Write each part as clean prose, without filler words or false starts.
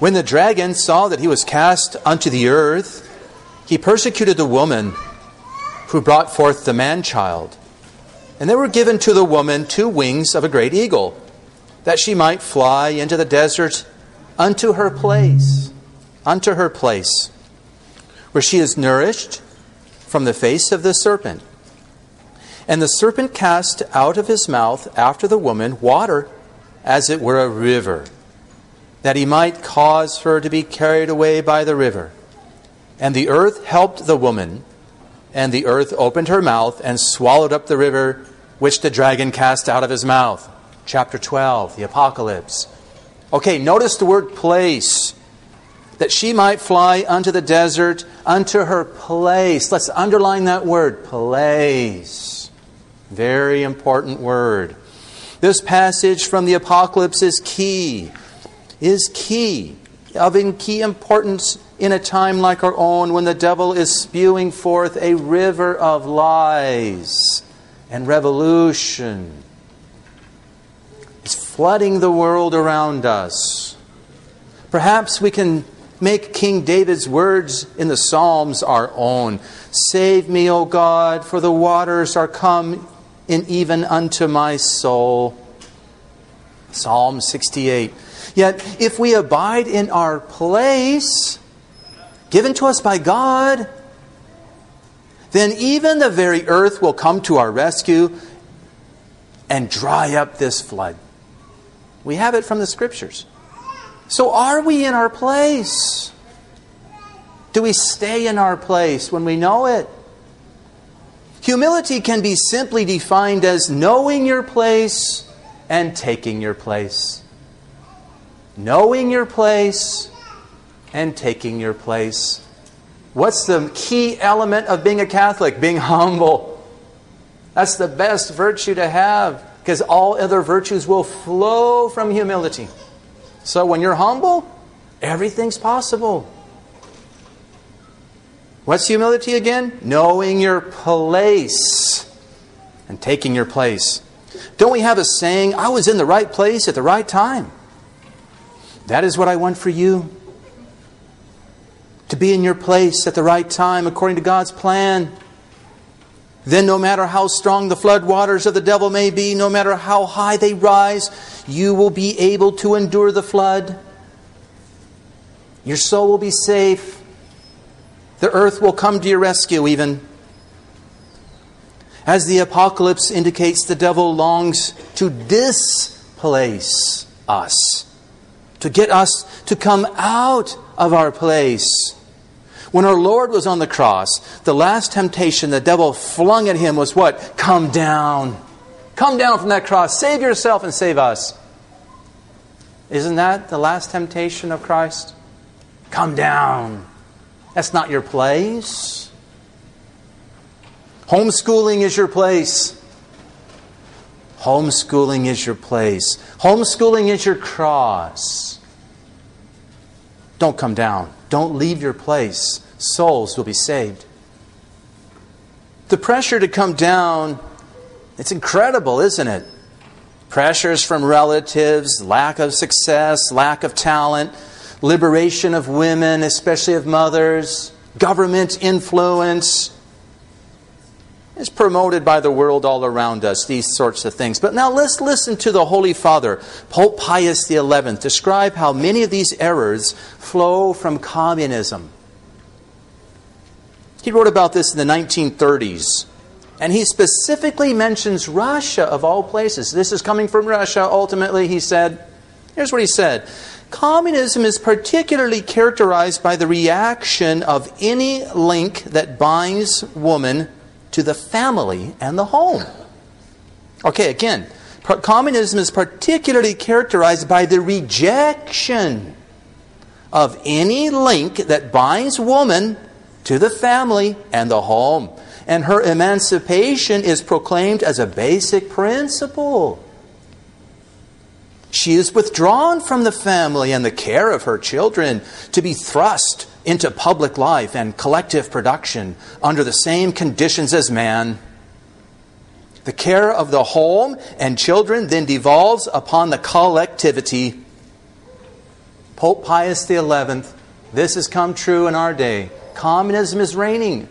When the dragon saw that he was cast unto the earth, he persecuted the woman who brought forth the man-child. And there were given to the woman 2 wings of a great eagle, that she might fly into the desert unto her place, where she is nourished from the face of the serpent. And the serpent cast out of his mouth after the woman water, as it were a river, that he might cause her to be carried away by the river. And the earth helped the woman, and the earth opened her mouth and swallowed up the river which the dragon cast out of his mouth. Chapter 12, the Apocalypse. Okay, notice the word place. That she might fly unto the desert, unto her place. Let's underline that word, place. Very important word. This passage from the Apocalypse is key, of importance in a time like our own, when the devil is spewing forth a river of lies and revolution. It's flooding the world around us. Perhaps we can make King David's words in the Psalms our own. Save me, O God, for the waters are come in even unto my soul. Psalm 68. Yet, if we abide in our place given to us by God, then even the very earth will come to our rescue and dry up this flood. We have it from the Scriptures. So are we in our place? Do we stay in our place when we know it? Humility can be simply defined as knowing your place and taking your place. Knowing your place and taking your place. What's the key element of being a Catholic? Being humble. That's the best virtue to have, because all other virtues will flow from humility. So when you're humble, everything's possible. What's humility again? Knowing your place and taking your place. Don't we have a saying, I was in the right place at the right time? That is what I want for you. To be in your place at the right time according to God's plan. Then no matter how strong the floodwaters of the devil may be, no matter how high they rise, you will be able to endure the flood. Your soul will be safe. The earth will come to your rescue even. As the Apocalypse indicates, the devil longs to displace us, to get us to come out of our place. When our Lord was on the cross, the last temptation the devil flung at him was what? Come down. Come down from that cross. Save yourself and save us. Isn't that the last temptation of Christ? Come down. That's not your place. Homeschooling is your place. Homeschooling is your place. Homeschooling is your cross. Don't come down. Don't leave your place. Souls will be saved. The pressure to come down, it's incredible, isn't it? Pressures from relatives, lack of success, lack of talent, liberation of women, especially of mothers, government influence. It's promoted by the world all around us, these sorts of things. But now let's listen to the Holy Father, Pope Pius XI, describe how many of these errors flow from communism. He wrote about this in the 1930s. And he specifically mentions Russia of all places. This is coming from Russia, ultimately, he said. Here's what he said. Communism is particularly characterized by the reaction of any link that binds woman to the family and the home. Okay, again, communism is particularly characterized by the rejection of any link that binds woman to the family and the home. And her emancipation is proclaimed as a basic principle. She is withdrawn from the family and the care of her children to be thrust into public life and collective production under the same conditions as man. The care of the home and children then devolves upon the collectivity. Pope Pius XI, this has come true in our day. Communism is reigning.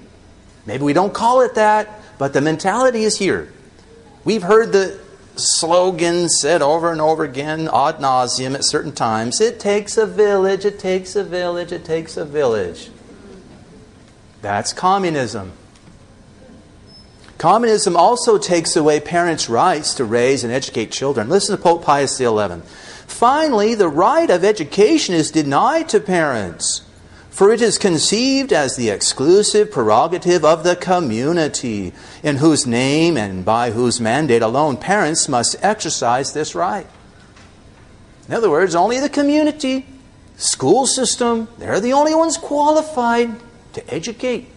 Maybe we don't call it that, but the mentality is here. We've heard the slogan said over and over again, ad nauseum at certain times. It takes a village, it takes a village, it takes a village. That's communism. Communism also takes away parents' rights to raise and educate children. Listen to Pope Pius XI. Finally, the right of education is denied to parents, for it is conceived as the exclusive prerogative of the community, in whose name and by whose mandate alone parents must exercise this right. In other words, only the community, school system, they're the only ones qualified to educate.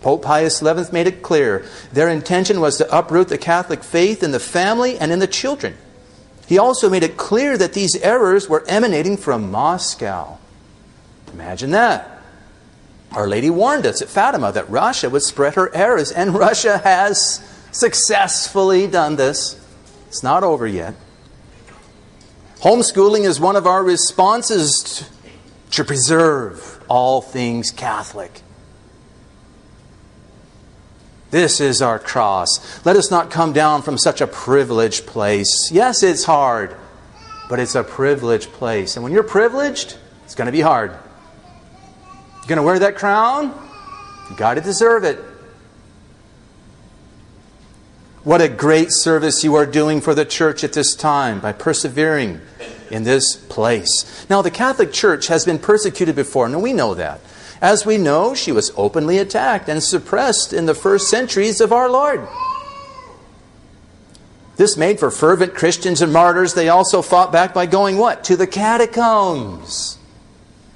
Pope Pius XI made it clear their intention was to uproot the Catholic faith in the family and in the children. He also made it clear that these errors were emanating from Moscow. Imagine that. Our Lady warned us at Fatima that Russia would spread her errors, and Russia has successfully done this. It's not over yet. Homeschooling is one of our responses to preserve all things Catholic. This is our cross. Let us not come down from such a privileged place. Yes, it's hard, but it's a privileged place. And when you're privileged, it's going to be hard. You're going to wear that crown? You've got to deserve it. What a great service you are doing for the Church at this time by persevering in this place. Now, the Catholic Church has been persecuted before. Now, we know that. As we know, she was openly attacked and suppressed in the first centuries of our Lord. This made for fervent Christians and martyrs. They also fought back by going what? To the catacombs.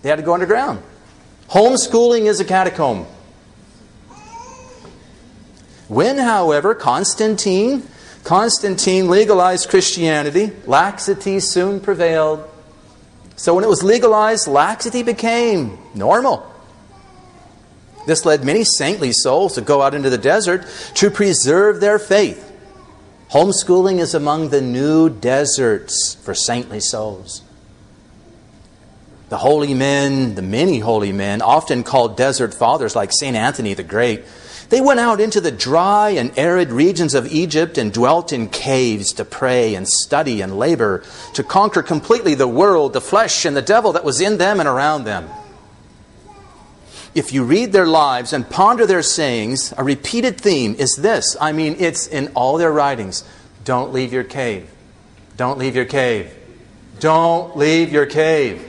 They had to go underground. Homeschooling is a catacomb. When, however, Constantine legalized Christianity, laxity soon prevailed. So when it was legalized, laxity became normal. This led many saintly souls to go out into the desert to preserve their faith. Homeschooling is among the new deserts for saintly souls. The holy men, the many holy men, often called desert fathers like Saint Anthony the Great, they went out into the dry and arid regions of Egypt and dwelt in caves to pray and study and labor to conquer completely the world, the flesh, and the devil that was in them and around them. If you read their lives and ponder their sayings, a repeated theme is this. I mean, it's in all their writings. Don't leave your cave. Don't leave your cave. Don't leave your cave.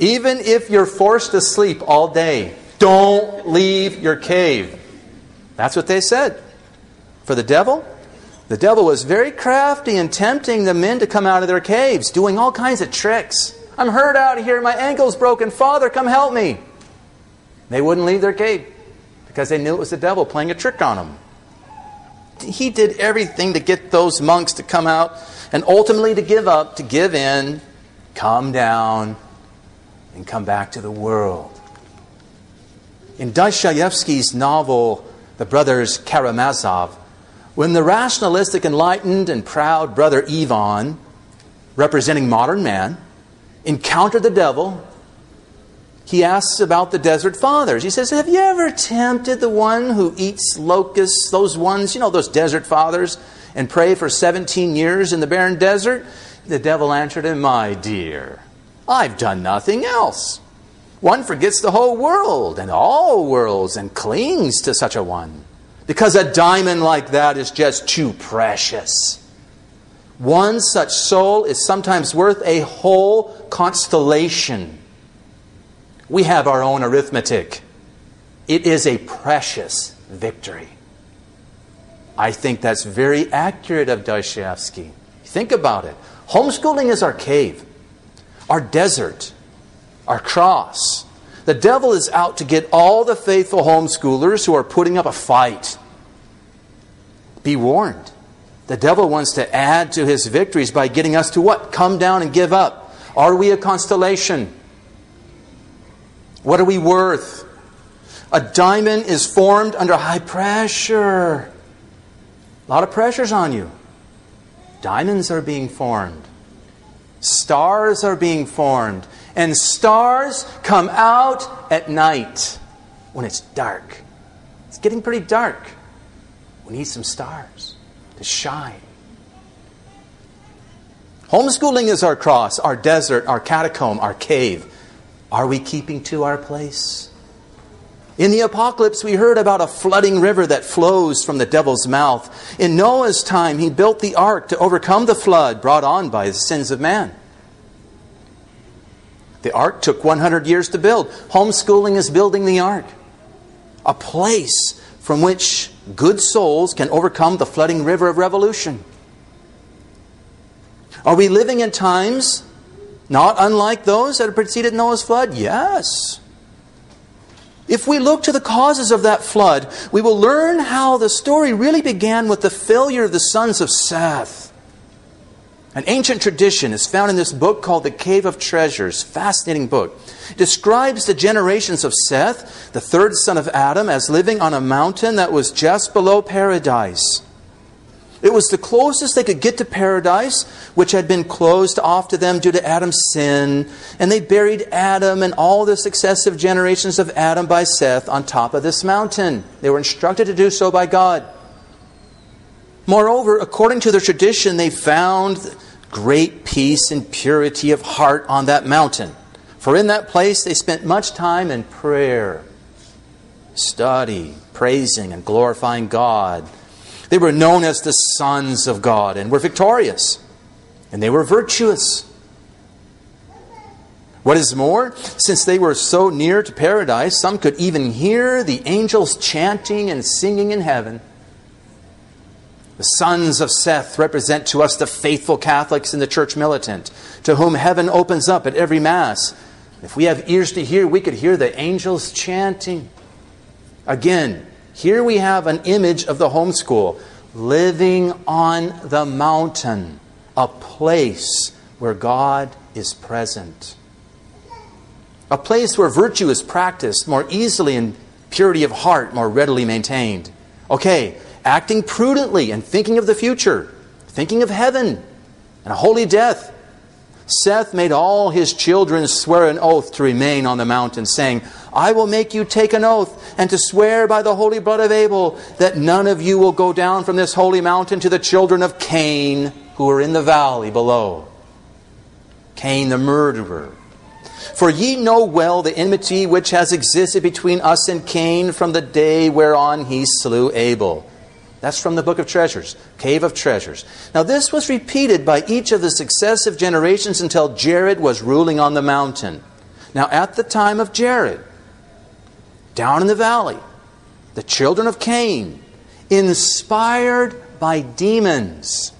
Even if you're forced to sleep all day, don't leave your cave. That's what they said. For the devil was very crafty in tempting the men to come out of their caves, doing all kinds of tricks. I'm hurt out here. My ankle's broken. Father, come help me. They wouldn't leave their cave because they knew it was the devil playing a trick on them. He did everything to get those monks to come out and ultimately to give up, to give in, come down, and come back to the world. In Dostoevsky's novel, The Brothers Karamazov, when the rationalistic, enlightened, and proud brother Ivan, representing modern man, encountered the devil, he asks about the desert fathers. He says, have you ever tempted the one who eats locusts, those ones, you know, those desert fathers, and pray for 17 years in the barren desert? The devil answered him, my dear, I've done nothing else. One forgets the whole world and all worlds and clings to such a one, because a diamond like that is just too precious. One such soul is sometimes worth a whole constellation. We have our own arithmetic. It is a precious victory. I think that's very accurate of Dostoevsky. Think about it. Homeschooling is our cave, our desert, our cross. The devil is out to get all the faithful homeschoolers who are putting up a fight. Be warned. The devil wants to add to his victories by getting us to what? Come down and give up. Are we a constellation? What are we worth? A diamond is formed under high pressure. A lot of pressure's on you. Diamonds are being formed. Stars are being formed. And stars come out at night when it's dark. It's getting pretty dark. We need some stars to shine. Homeschooling is our cross, our desert, our catacomb, our cave. Are we keeping to our place? In the apocalypse, we heard about a flooding river that flows from the devil's mouth. In Noah's time, he built the ark to overcome the flood brought on by the sins of man. The ark took 100 years to build. Homeschooling is building the ark. A place from which good souls can overcome the flooding river of revolution. Are we living in times not unlike those that preceded Noah's flood? Yes. If we look to the causes of that flood, we will learn how the story really began with the failure of the sons of Seth. An ancient tradition is found in this book called The Cave of Treasures. Fascinating book. It describes the generations of Seth, the third son of Adam, as living on a mountain that was just below paradise. It was the closest they could get to paradise, which had been closed off to them due to Adam's sin. And they buried Adam and all the successive generations of Adam by Seth on top of this mountain. They were instructed to do so by God. Moreover, according to their tradition, they found great peace and purity of heart on that mountain. For in that place, they spent much time in prayer, study, praising and glorifying God. They were known as the sons of God and were victorious. And they were virtuous. What is more, since they were so near to paradise, some could even hear the angels chanting and singing in heaven. The sons of Seth represent to us the faithful Catholics in the church militant, to whom heaven opens up at every Mass. If we have ears to hear, we could hear the angels chanting. Again, here we have an image of the homeschool, living on the mountain, a place where God is present. A place where virtue is practiced more easily and purity of heart more readily maintained. Okay, acting prudently and thinking of the future, thinking of heaven and a holy death. Seth made all his children swear an oath to remain on the mountain, saying, I will make you take an oath and to swear by the holy blood of Abel that none of you will go down from this holy mountain to the children of Cain who are in the valley below. Cain the murderer. For ye know well the enmity which has existed between us and Cain from the day whereon he slew Abel. That's from the Book of Treasures, Cave of Treasures. Now this was repeated by each of the successive generations until Jared was ruling on the mountain. Now at the time of Jared, down in the valley, the children of Cain, inspired by demons,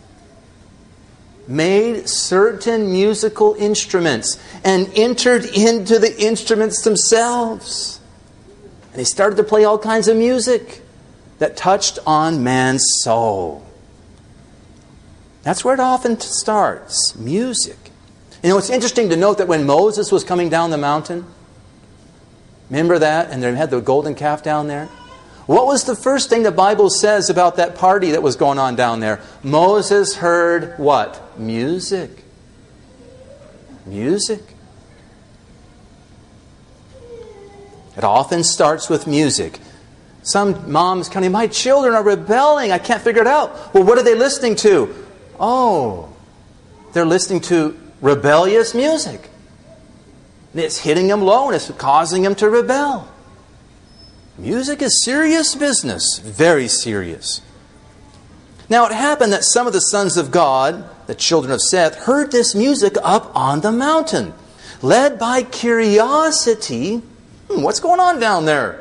made certain musical instruments and entered into the instruments themselves. And they started to play all kinds of music that touched on man's soul. That's where it often starts, music. You know, it's interesting to note that when Moses was coming down the mountain, remember that? And they had the golden calf down there. What was the first thing the Bible says about that party that was going on down there? Moses heard what? Music. Music. It often starts with music. Some moms kind of, my children are rebelling. I can't figure it out. Well, what are they listening to? Oh, they're listening to rebellious music. And it's hitting them low and it's causing them to rebel. Music is serious business. Very serious. Now, it happened that some of the sons of God, the children of Seth, heard this music up on the mountain. Led by curiosity, what's going on down there?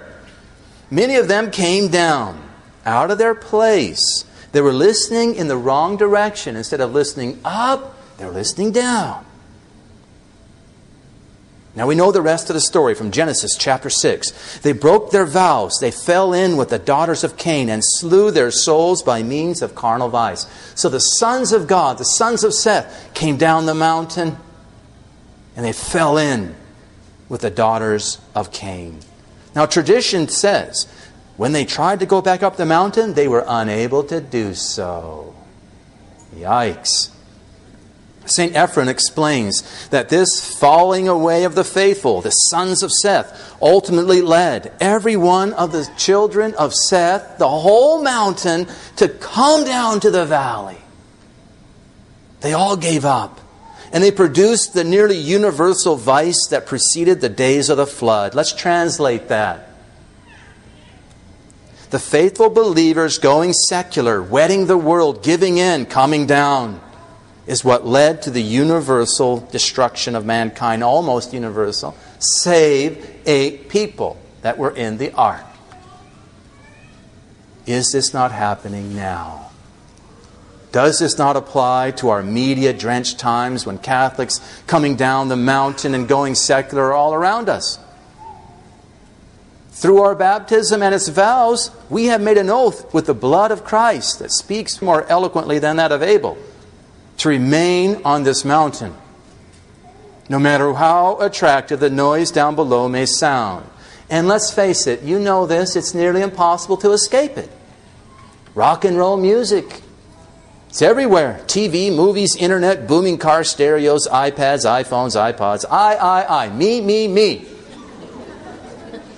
Many of them came down, out of their place. They were listening in the wrong direction. Instead of listening up, they were listening down. Now we know the rest of the story from Genesis chapter 6. They broke their vows. They fell in with the daughters of Cain and slew their souls by means of carnal vice. So the sons of God, the sons of Seth, came down the mountain and they fell in with the daughters of Cain. Now, tradition says, when they tried to go back up the mountain, they were unable to do so. Yikes. Saint Ephraim explains that this falling away of the faithful, the sons of Seth, ultimately led every one of the children of Seth, the whole mountain, to come down to the valley. They all gave up, and they produced the nearly universal vice that preceded the days of the flood. Let's translate that. The faithful believers going secular, wedding the world, giving in, coming down, is what led to the universal destruction of mankind, almost universal, save 8 people that were in the ark. Is this not happening now? Does this not apply to our media-drenched times when Catholics coming down the mountain and going secular are all around us? Through our baptism and its vows, we have made an oath with the blood of Christ that speaks more eloquently than that of Abel, to remain on this mountain, no matter how attractive the noise down below may sound. And let's face it, you know this, it's nearly impossible to escape it. Rock and roll music, it's everywhere. TV, movies, internet, booming car stereos, iPads, iPhones, iPods, I, me, me, me.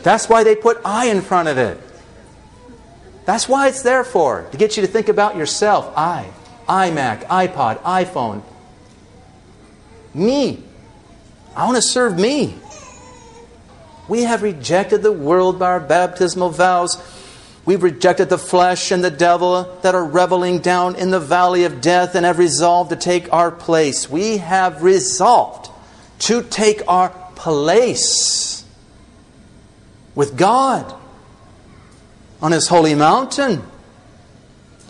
That's why they put I in front of it. That's why it's there for, to get you to think about yourself. I, iMac, iPod, iPhone. Me. I want to serve me. We have rejected the world by our baptismal vows. We've rejected the flesh and the devil that are reveling down in the valley of death and have resolved to take our place. We have resolved to take our place with God on His holy mountain.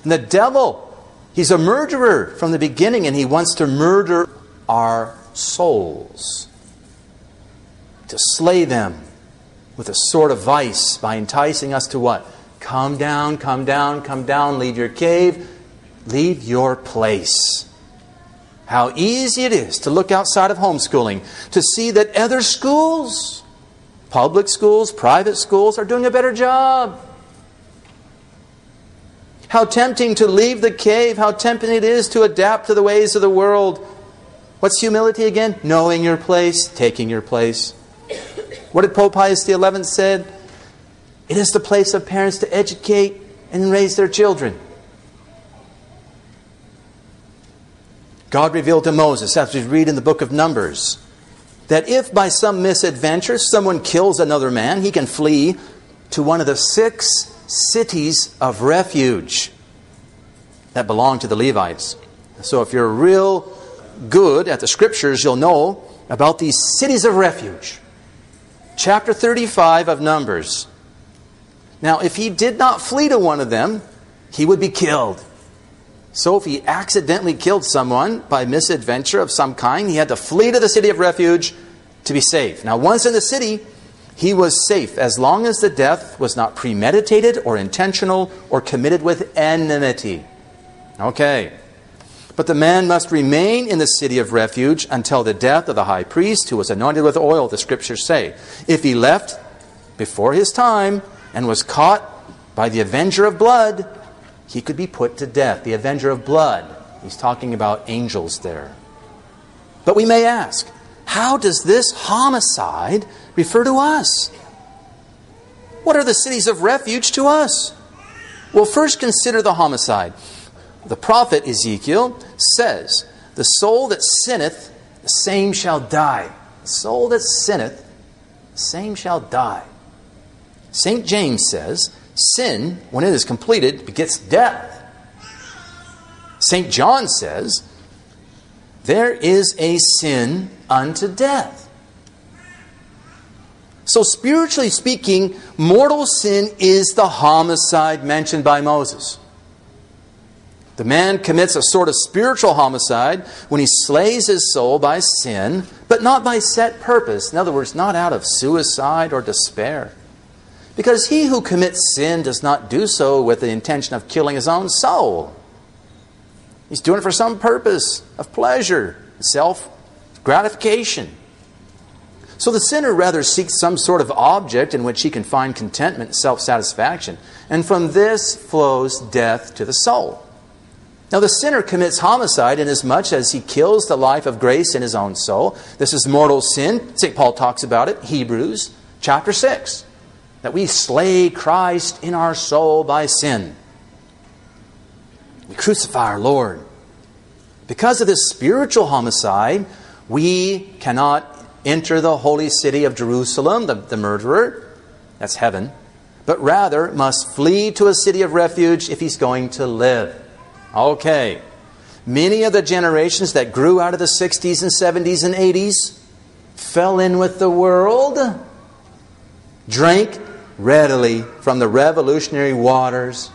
And the devil, he's a murderer from the beginning, and he wants to murder our souls, to slay them with a sword of vice by enticing us to what? Come down, come down, come down, leave your cave, leave your place. How easy it is to look outside of homeschooling to see that other schools, public schools, private schools, are doing a better job. How tempting to leave the cave. How tempting it is to adapt to the ways of the world. What's humility again? Knowing your place, taking your place. What did Pope Pius XI say? It is the place of parents to educate and raise their children. God revealed to Moses, as we read in the book of Numbers, that if by some misadventure someone kills another man, he can flee to one of the 6 cities of refuge that belong to the Levites. So if you're real good at the scriptures, you'll know about these cities of refuge. Chapter 35 of Numbers. Now, if he did not flee to one of them, he would be killed. So if he accidentally killed someone by misadventure of some kind, he had to flee to the city of refuge to be safe. Now, once in the city, he was safe as long as the death was not premeditated or intentional or committed with enmity. Okay. But the man must remain in the city of refuge until the death of the high priest who was anointed with oil, the scriptures say. If he left before his time and was caught by the avenger of blood, he could be put to death. The avenger of blood. He's talking about angels there. But we may ask, how does this homicide refer to us? What are the cities of refuge to us? Well, first consider the homicide. The prophet Ezekiel says, the soul that sinneth, the same shall die. The soul that sinneth, the same shall die. Saint James says, sin, when it is completed, begets death. St. John says, there is a sin unto death. So spiritually speaking, mortal sin is the homicide mentioned by Moses. The man commits a sort of spiritual homicide when he slays his soul by sin, but not by set purpose. In other words, not out of suicide or despair. Because he who commits sin does not do so with the intention of killing his own soul. He's doing it for some purpose of pleasure, self-gratification. So the sinner rather seeks some sort of object in which he can find contentment and self-satisfaction. And from this flows death to the soul. Now the sinner commits homicide inasmuch as he kills the life of grace in his own soul. This is mortal sin. St. Paul talks about it, Hebrews chapter 6. That we slay Christ in our soul by sin. We crucify our Lord. Because of this spiritual homicide, we cannot enter the holy city of Jerusalem, the murderer. That's heaven. But rather must flee to a city of refuge if he's going to live. Okay. Many of the generations that grew out of the 60s and 70s and 80s fell in with the world, drank readily from the revolutionary waters,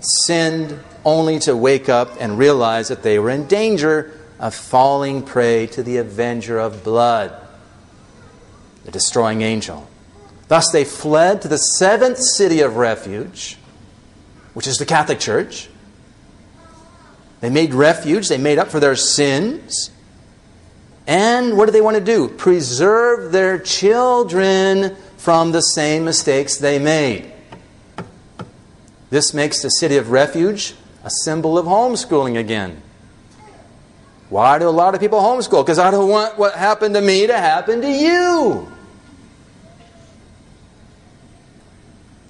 sinned only to wake up and realize that they were in danger of falling prey to the avenger of blood, the destroying angel. Thus they fled to the seventh city of refuge, which is the Catholic Church. They made refuge, they made up for their sins. And what do they want to do? Preserve their children from the same mistakes they made. This makes the city of refuge a symbol of homeschooling again. Why do a lot of people homeschool? Because I don't want what happened to me to happen to you.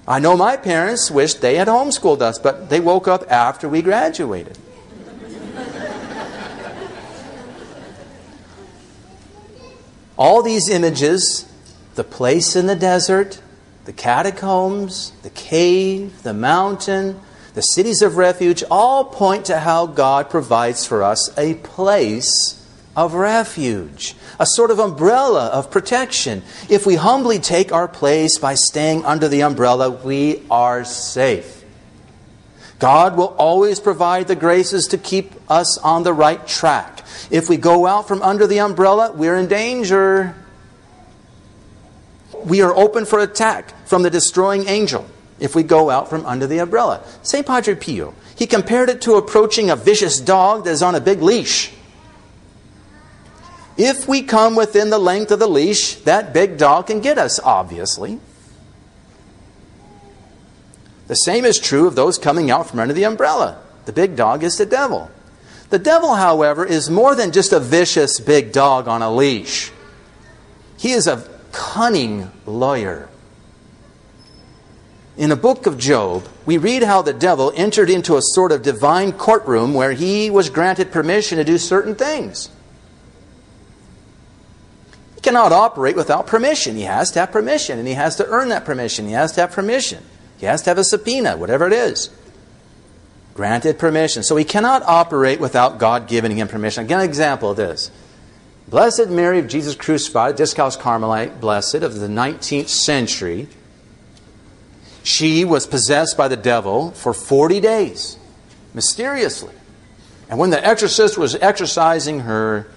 I know my parents wished they had homeschooled us, but they woke up after we graduated. All these images, the place in the desert, the catacombs, the cave, the mountain, the cities of refuge, all point to how God provides for us a place of refuge, a sort of umbrella of protection. If we humbly take our place by staying under the umbrella, we are safe. God will always provide the graces to keep us on the right track. If we go out from under the umbrella, we're in danger. We are open for attack from the destroying angel if we go out from under the umbrella. Saint Padre Pio, he compared it to approaching a vicious dog that is on a big leash. If we come within the length of the leash, that big dog can get us, obviously. The same is true of those coming out from under the umbrella. The big dog is the devil. The devil, however, is more than just a vicious big dog on a leash. He is a cunning lawyer. In the book of Job, we read how the devil entered into a sort of divine courtroom where he was granted permission to do certain things. He cannot operate without permission. He has to have permission, and he has to earn that permission. He has to have permission. He has to have a subpoena, whatever it is. Granted permission. So he cannot operate without God giving him permission. Again, an example of this. Blessed Mary of Jesus Crucified, Discalced Carmelite, blessed of the 19th century. She was possessed by the devil for 40 days, mysteriously. And when the exorcist was exorcising her,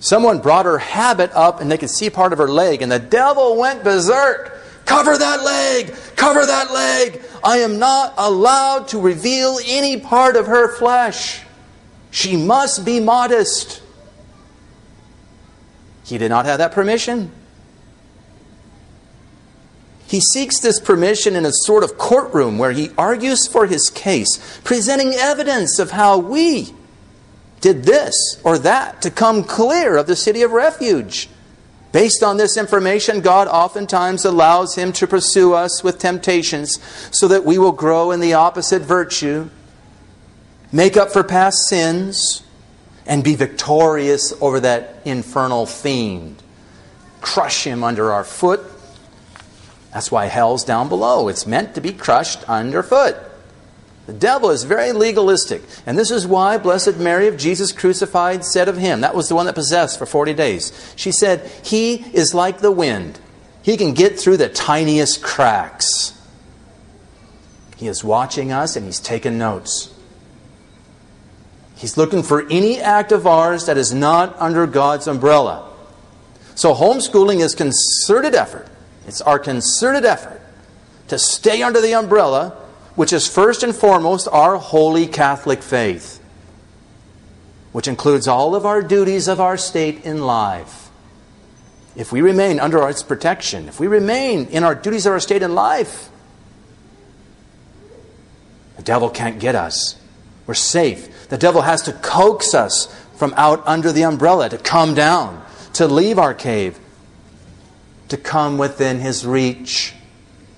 someone brought her habit up and they could see part of her leg. And the devil went berserk. Cover that leg! Cover that leg! I am not allowed to reveal any part of her flesh. She must be modest. He did not have that permission. He seeks this permission in a sort of courtroom where he argues for his case, presenting evidence of how we did this or that to come clear of the city of refuge. Based on this information, God oftentimes allows him to pursue us with temptations so that we will grow in the opposite virtue, make up for past sins, and be victorious over that infernal fiend. Crush him under our foot. That's why hell's down below. It's meant to be crushed underfoot. The devil is very legalistic. And this is why Blessed Mary of Jesus Crucified said of him, that was the one that possessed for 40 days. She said, he is like the wind. He can get through the tiniest cracks. He is watching us and he's taking notes. He's looking for any act of ours that is not under God's umbrella. So homeschooling is concerted effort. It's our concerted effort to stay under the umbrella, which is first and foremost our holy Catholic faith, which includes all of our duties of our state in life. If we remain under its protection, if we remain in our duties of our state in life, the devil can't get us. We're safe. The devil has to coax us from out under the umbrella, to come down, to leave our cave, to come within his reach.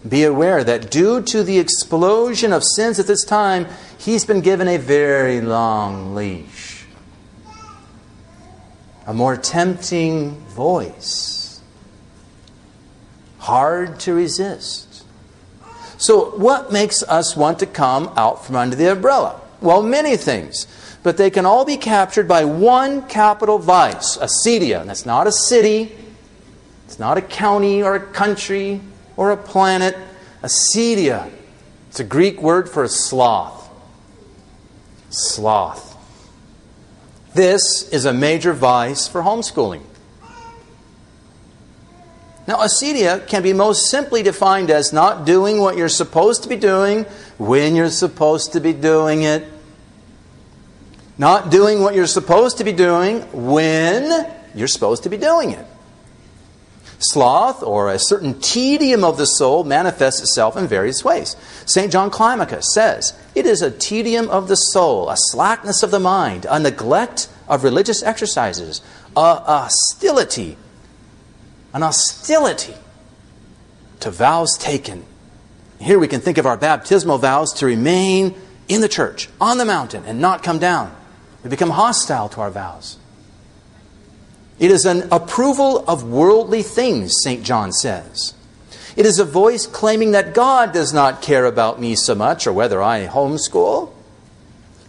Be aware that due to the explosion of sins at this time, he's been given a very long leash. A more tempting voice. Hard to resist. So what makes us want to come out from under the umbrella? Well, many things. But they can all be captured by one capital vice, acedia. And that's not a city. It's not a county or a country or a planet. Acedia. It's a Greek word for sloth. Sloth. This is a major vice for homeschooling. Now, acedia can be most simply defined as not doing what you're supposed to be doing when you're supposed to be doing it. Not doing what you're supposed to be doing when you're supposed to be doing it. Sloth, or a certain tedium of the soul, manifests itself in various ways. Saint John Climacus says, it is a tedium of the soul, a slackness of the mind, a neglect of religious exercises, an hostility to vows taken. Here we can think of our baptismal vows to remain in the church, on the mountain, and not come down. We become hostile to our vows. It is an approval of worldly things, St. John says. It is a voice claiming that God does not care about me so much or whether I homeschool.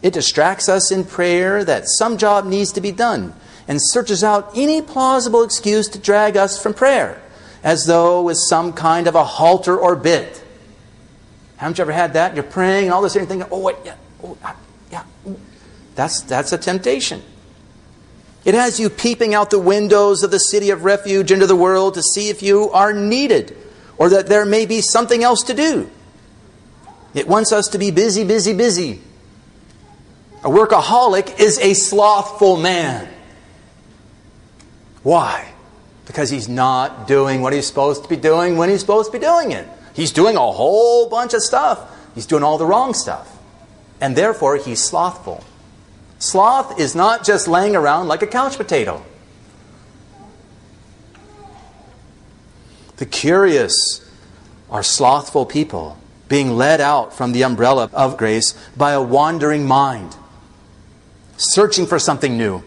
It distracts us in prayer that some job needs to be done and searches out any plausible excuse to drag us from prayer, as though with some kind of a halter or bit. Haven't you ever had that? You're praying and all this and thinking, oh, wait, yeah, oh, yeah. That's a temptation. It has you peeping out the windows of the city of refuge into the world to see if you are needed or that there may be something else to do. It wants us to be busy, busy, busy. A workaholic is a slothful man. Why? Because he's not doing what he's supposed to be doing when he's supposed to be doing it. He's doing a whole bunch of stuff. He's doing all the wrong stuff. And therefore, he's slothful. Sloth is not just laying around like a couch potato. The curious are slothful people, being led out from the umbrella of grace by a wandering mind, searching for something new.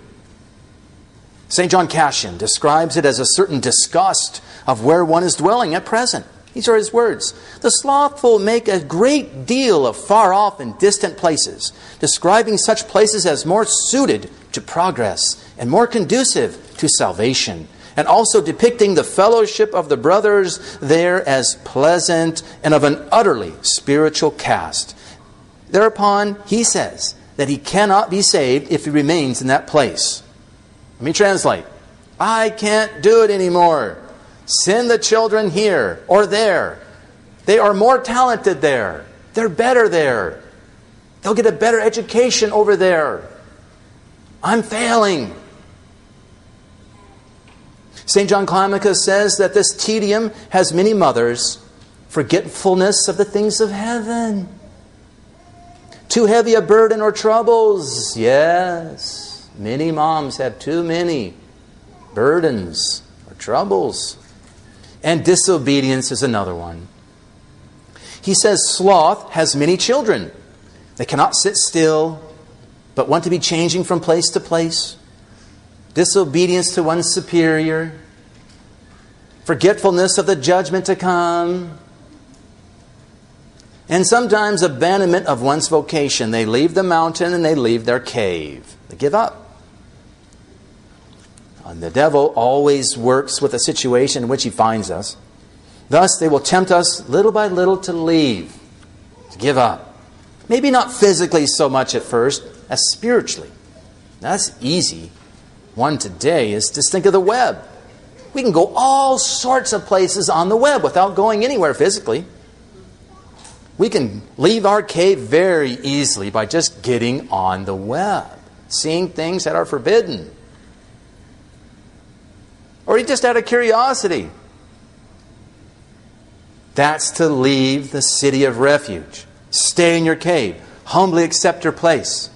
St. John Cassian describes it as a certain disgust of where one is dwelling at present. These are his words. The slothful make a great deal of far off and distant places, describing such places as more suited to progress and more conducive to salvation, and also depicting the fellowship of the brothers there as pleasant and of an utterly spiritual cast. Thereupon, he says that he cannot be saved if he remains in that place. Let me translate. I can't do it anymore. Send the children here or there. They are more talented there. They're better there. They'll get a better education over there. I'm failing. St. John Climacus says that this tedium has many mothers, forgetfulness of the things of heaven. Too heavy a burden or troubles. Yes, many moms have too many burdens or troubles. And disobedience is another one. He says sloth has many children. They cannot sit still, but want to be changing from place to place. Disobedience to one's superior. Forgetfulness of the judgment to come. And sometimes abandonment of one's vocation. They leave the mountain and they leave their cave. They give up. And the devil always works with a situation in which he finds us. Thus, they will tempt us little by little to leave, to give up. Maybe not physically so much at first, as spiritually. That's easy. One today is to think of the web. We can go all sorts of places on the web without going anywhere physically. We can leave our cave very easily by just getting on the web, seeing things that are forbidden. Or just out of curiosity. That's to leave the city of refuge. Stay in your cave. humbly accept her place.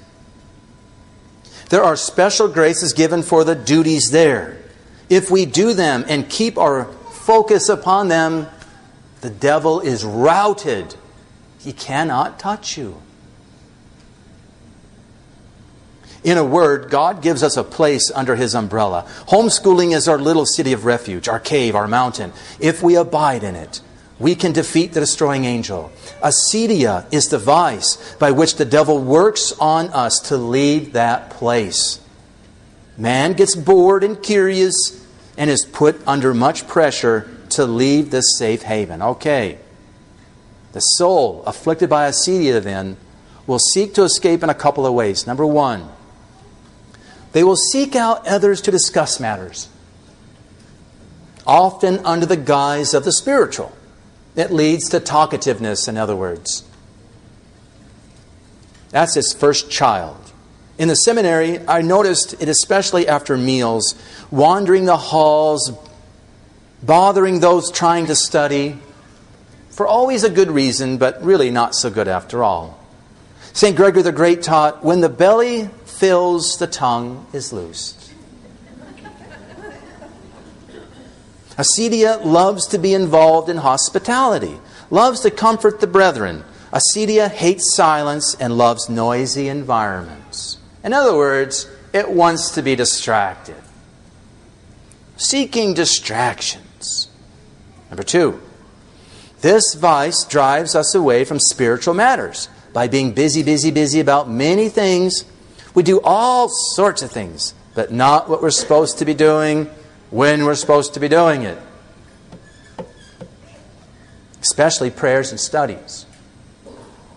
There are special graces given for the duties there. If we do them and keep our focus upon them, the devil is routed. He cannot touch you. In a word, God gives us a place under His umbrella. Homeschooling is our little city of refuge, our cave, our mountain. If we abide in it, we can defeat the destroying angel. Acedia is the vice by which the devil works on us to leave that place. Man gets bored and curious and is put under much pressure to leave this safe haven. Okay. The soul afflicted by acedia then will seek to escape in a couple of ways. Number one, they will seek out others to discuss matters, often under the guise of the spiritual. It leads to talkativeness, in other words. That's his first child. In the seminary, I noticed it especially after meals, wandering the halls, bothering those trying to study, for always a good reason, but really not so good after all. Saint Gregory the Great taught, when the belly fills, the tongue is loosed. Acedia loves to be involved in hospitality, loves to comfort the brethren. Acedia hates silence and loves noisy environments. In other words, it wants to be distracted. Seeking distractions. Number two, this vice drives us away from spiritual matters. By being busy, busy, busy about many things, we do all sorts of things, but not what we're supposed to be doing when we're supposed to be doing it. Especially prayers and studies.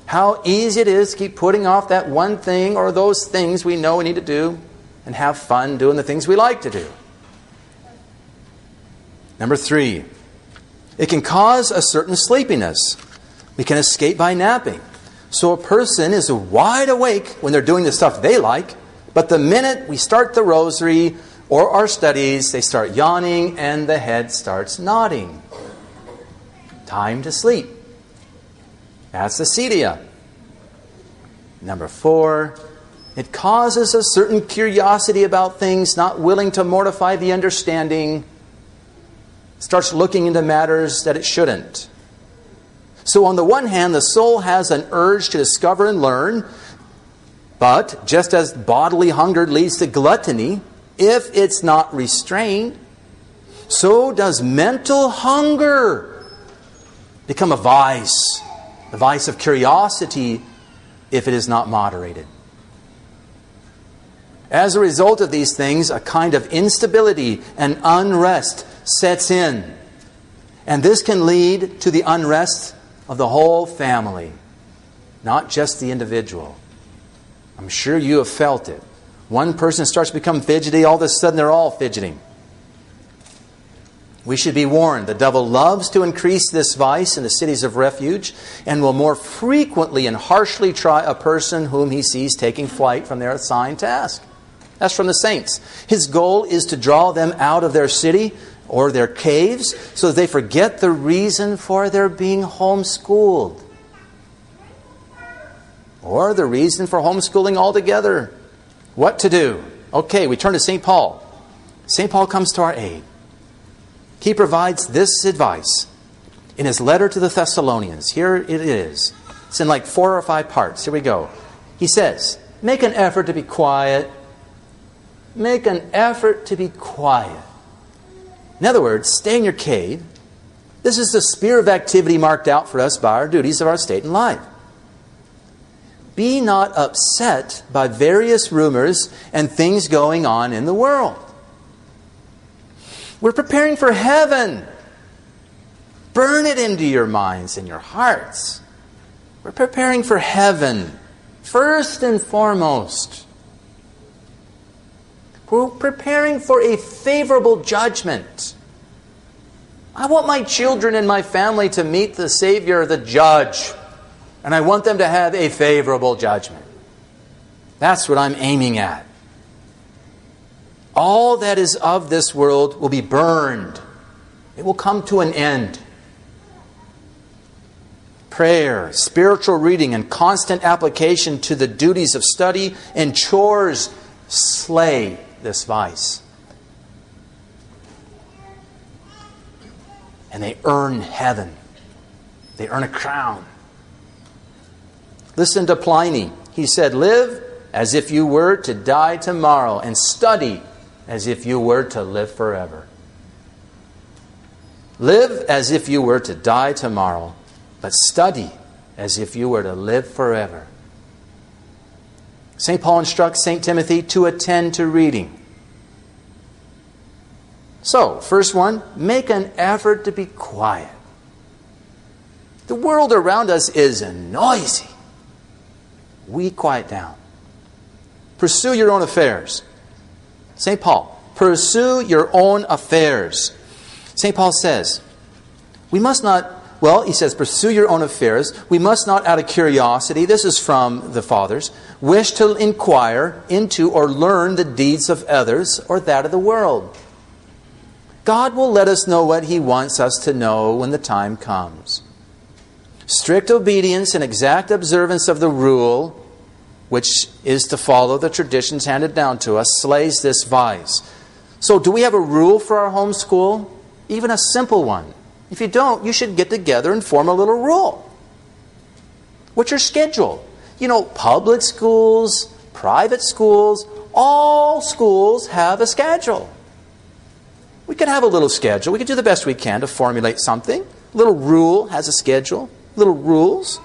How easy it is to keep putting off that one thing or those things we know we need to do and have fun doing the things we like to do. Number three, it can cause a certain sleepiness. We can escape by napping. So a person is wide awake when they're doing the stuff they like, but the minute we start the rosary or our studies, they start yawning and the head starts nodding. Time to sleep. That's acedia. Number four, it causes a certain curiosity about things, not willing to mortify the understanding. Starts looking into matters that it shouldn't. So on the one hand, the soul has an urge to discover and learn, but just as bodily hunger leads to gluttony, if it's not restrained, so does mental hunger become a vice, the vice of curiosity, if it is not moderated. As a result of these things, a kind of instability and unrest sets in. And this can lead to the unrest of the whole family, not just the individual. I'm sure you have felt it. One person starts to become fidgety, all of a sudden they're all fidgeting. We should be warned. The devil loves to increase this vice in the cities of refuge and will more frequently and harshly try a person whom he sees taking flight from their assigned task. That's from the saints. His goal is to draw them out of their city or their caves so that they forget the reason for their being homeschooled or the reason for homeschooling altogether. What to do? Okay, we turn to St. Paul. St. Paul comes to our aid. He provides this advice in his letter to the Thessalonians. Here it is. It's in like 4 or 5 parts. Here we go. He says, make an effort to be quiet. Make an effort to be quiet. In other words, stay in your cave. This is the sphere of activity marked out for us by our duties of our state and life. Be not upset by various rumors and things going on in the world. We're preparing for heaven. Burn it into your minds and your hearts. We're preparing for heaven, first and foremost. We're preparing for a favorable judgment. I want my children and my family to meet the Savior, the Judge. And I want them to have a favorable judgment. That's what I'm aiming at. All that is of this world will be burned. It will come to an end. prayer, spiritual reading, and constant application to the duties of study and chores slay this vice. And they earn heaven. They earn a crown. Listen to Pliny. He said, "Live as if you were to die tomorrow, and study as if you were to live forever." Live as if you were to die tomorrow, but study as if you were to live forever. St. Paul instructs St. Timothy to attend to reading. So, first one, make an effort to be quiet. The world around us is noisy. We quiet down. Pursue your own affairs. St. Paul, pursue your own affairs. St. Paul says, pursue your own affairs. We must not, out of curiosity, this is from the Fathers, wish to inquire into or learn the deeds of others or that of the world. God will let us know what He wants us to know when the time comes. Strict obedience and exact observance of the rule, which is to follow the traditions handed down to us, slays this vice. So do we have a rule for our home school? Even a simple one. If you don't, you should get together and form a little rule. What's your schedule? You know, public schools, private schools, all schools have a schedule. We could have a little schedule. We could do the best we can to formulate something. A little rule has a schedule. Little rules.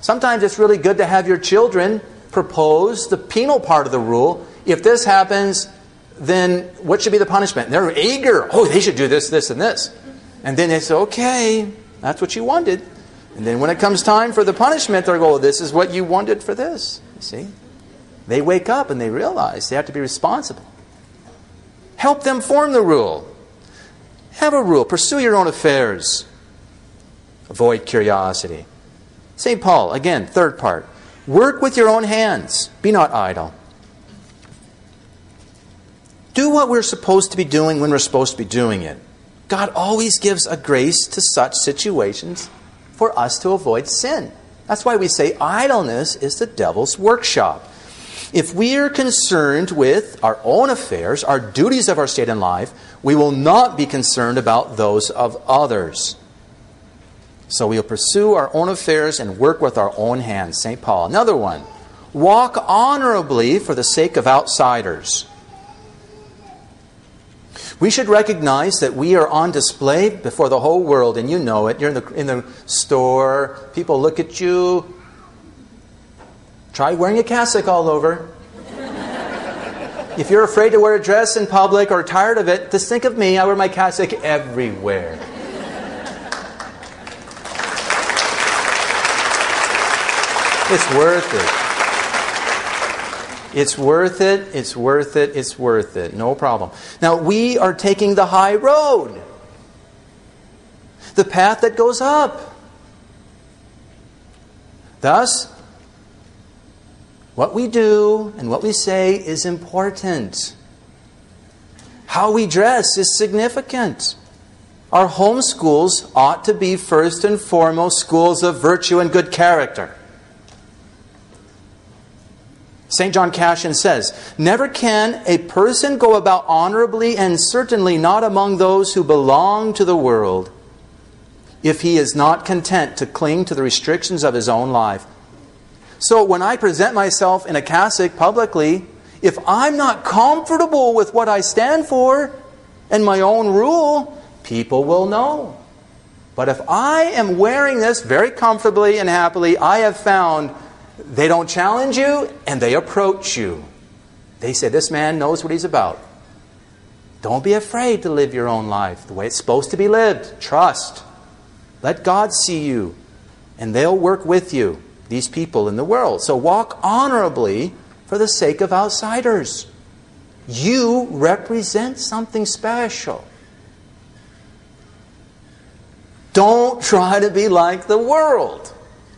Sometimes it's really good to have your children propose the penal part of the rule. If this happens, then what should be the punishment? And they're eager. Oh, they should do this, this, and this. And then they say, okay, that's what you wanted. And then when it comes time for the punishment, they'll go, well, this is what you wanted for this. You see? They wake up and they realize they have to be responsible. Help them form the rule. Have a rule. Pursue your own affairs. Avoid curiosity. St. Paul, again, third part. Work with your own hands. Be not idle. Do what we're supposed to be doing when we're supposed to be doing it. God always gives a grace to such situations for us to avoid sin. That's why we say idleness is the devil's workshop. If we are concerned with our own affairs, our duties of our state and life, we will not be concerned about those of others. So we'll pursue our own affairs and work with our own hands. St. Paul. Another one. Walk honorably for the sake of outsiders. We should recognize that we are on display before the whole world, and you know it. You're in the store. People look at you. Try wearing a cassock all over. If you're afraid to wear a dress in public or tired of it, just think of me. I wear my cassock everywhere. It's worth it. It's worth it. It's worth it. It's worth it. No problem. Now, we are taking the high road. The path that goes up. Thus, what we do and what we say is important. How we dress is significant. Our home schools ought to be first and foremost schools of virtue and good character. Saint John Cassian says, "Never can a person go about honorably, and certainly not among those who belong to the world, if he is not content to cling to the restrictions of his own life." So when I present myself in a cassock publicly, if I'm not comfortable with what I stand for and my own rule, people will know. But if I am wearing this very comfortably and happily, I have found they don't challenge you, and they approach you. They say, this man knows what he's about. Don't be afraid to live your own life the way it's supposed to be lived. Trust. Let God see you, and they'll work with you, these people in the world. So walk honorably for the sake of outsiders. You represent something special. Don't try to be like the world.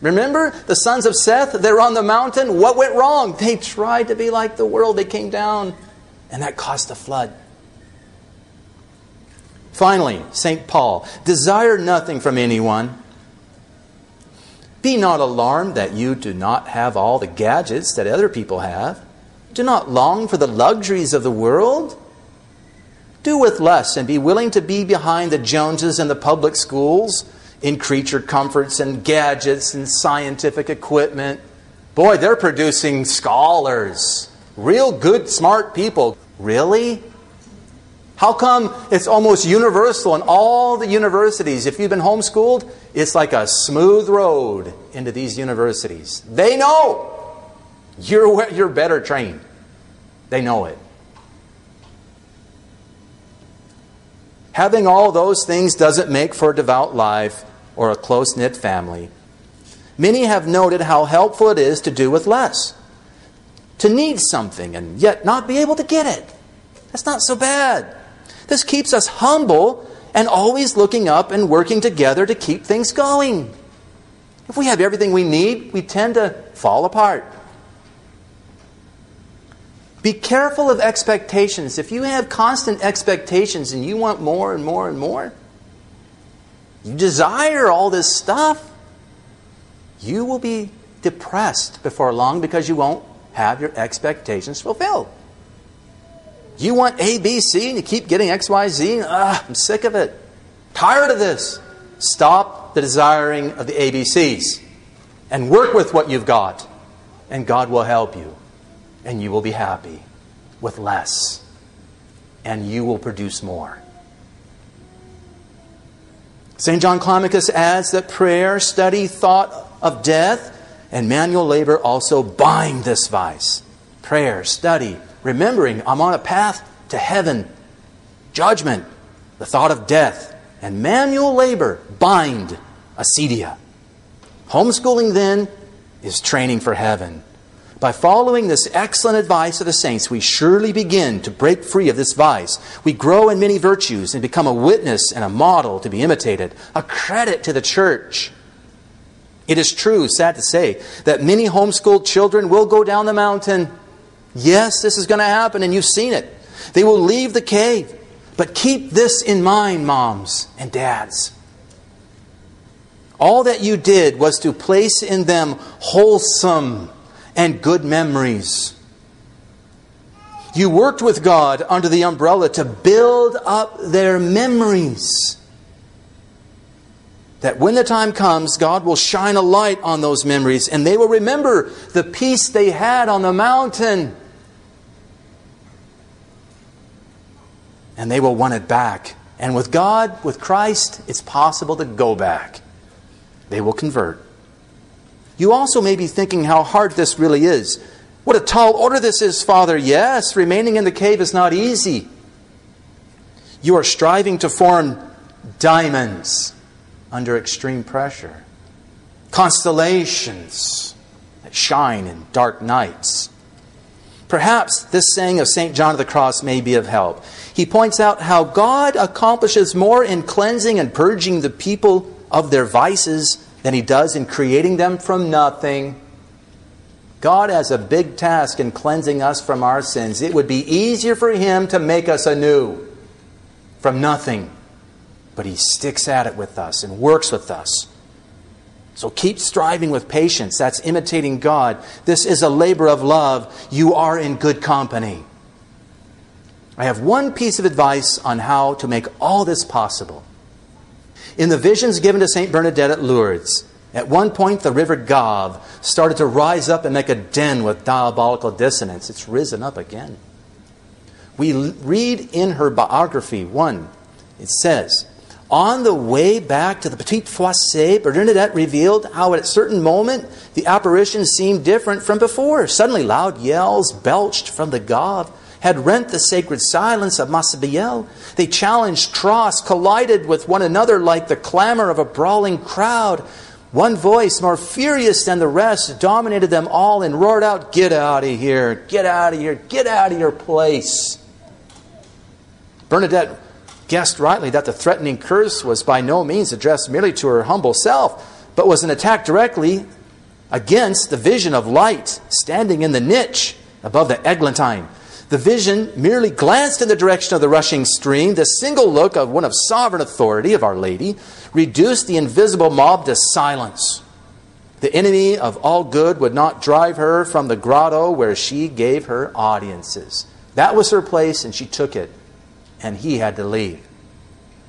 Remember the sons of Seth? They're on the mountain. What went wrong? They tried to be like the world. They came down, and that caused a flood. Finally, St. Paul, desire nothing from anyone. Be not alarmed that you do not have all the gadgets that other people have. Do not long for the luxuries of the world. Do with less and be willing to be behind the Joneses and the public schools in creature comforts and gadgets and scientific equipment. Boy, they're producing scholars, real good, smart people. Really? How come it's almost universal in all the universities? If you've been homeschooled, it's like a smooth road into these universities. They know you're better trained. They know it. Having all those things doesn't make for a devout life or a close-knit family. Many have noted how helpful it is to do with less. To need something and yet not be able to get it. That's not so bad. This keeps us humble and always looking up and working together to keep things going. If we have everything we need, we tend to fall apart. Be careful of expectations. If you have constant expectations and you want more and more and more, you desire all this stuff, you will be depressed before long because you won't have your expectations fulfilled. You want A, B, C, and you keep getting X, Y, Z. Ugh, I'm sick of it. Tired of this. Stop the desiring of the ABCs and work with what you've got. And God will help you. And you will be happy with less. And you will produce more. St. John Climacus adds that prayer, study, thought of death, and manual labor also bind this vice. Prayer, study, remembering I'm on a path to heaven, judgment, the thought of death, and manual labor bind acedia. Homeschooling, then, is training for heaven. By following this excellent advice of the saints, we surely begin to break free of this vice. We grow in many virtues and become a witness and a model to be imitated, a credit to the church. It is true, sad to say, that many homeschooled children will go down the mountain. Yes, this is going to happen, and you've seen it. They will leave the cave. But keep this in mind, moms and dads. All that you did was to place in them wholesome and good memories. You worked with God under the umbrella to build up their memories. That when the time comes, God will shine a light on those memories, and they will remember the peace they had on the mountain. And they will want it back. And with God, with Christ, it's possible to go back. They will convert. You also may be thinking how hard this really is. What a tall order this is, Father. Yes, remaining in the cave is not easy. You are striving to form diamonds under extreme pressure. Constellations that shine in dark nights. Perhaps this saying of St. John of the Cross may be of help. He points out how God accomplishes more in cleansing and purging the people of their vices than He does in creating them from nothing. God has a big task in cleansing us from our sins. It would be easier for Him to make us anew from nothing. But He sticks at it with us and works with us. So keep striving with patience. That's imitating God. This is a labor of love. You are in good company. I have one piece of advice on how to make all this possible. In the visions given to Saint Bernadette at Lourdes, at one point the river Gave started to rise up and make a din with diabolical dissonance. It's risen up again. We read in her biography one, it says, on the way back to the Petite Fosse, Bernadette revealed how at a certain moment the apparition seemed different from before. Suddenly loud yells belched from the Gave had rent the sacred silence of Massabielle. They challenged cross, collided with one another like the clamor of a brawling crowd. One voice, more furious than the rest, dominated them all and roared out, "Get out of here! Get out of here! Get out of your place!" Bernadette guessed rightly that the threatening curse was by no means addressed merely to her humble self, but was an attack directly against the vision of light standing in the niche above the eglantine. The vision merely glanced in the direction of the rushing stream. The single look of one of sovereign authority, of Our Lady, reduced the invisible mob to silence. The enemy of all good would not drive her from the grotto where she gave her audiences. That was her place, and she took it, and he had to leave.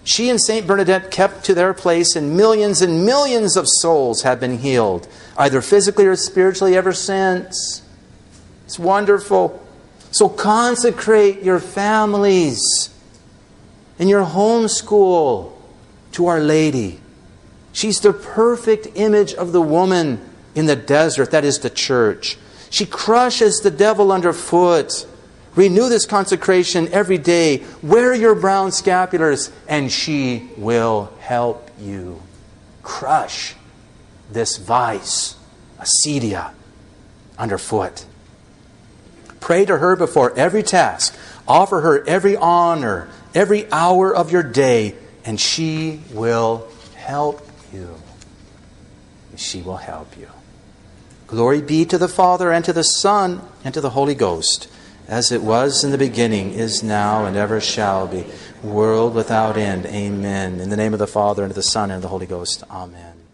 She and Saint Bernadette kept to their place, and millions of souls have been healed, either physically or spiritually, ever since. It's wonderful. So consecrate your families and your home school to Our Lady. She's the perfect image of the woman in the desert, that is the church. She crushes the devil underfoot. Renew this consecration every day. Wear your brown scapulars and she will help you crush this vice, acedia, underfoot. Pray to her before every task. Offer her every honor, every hour of your day, and she will help you. She will help you. Glory be to the Father, and to the Son, and to the Holy Ghost, as it was in the beginning, is now, and ever shall be, world without end. Amen. In the name of the Father, and of the Son, and of the Holy Ghost. Amen.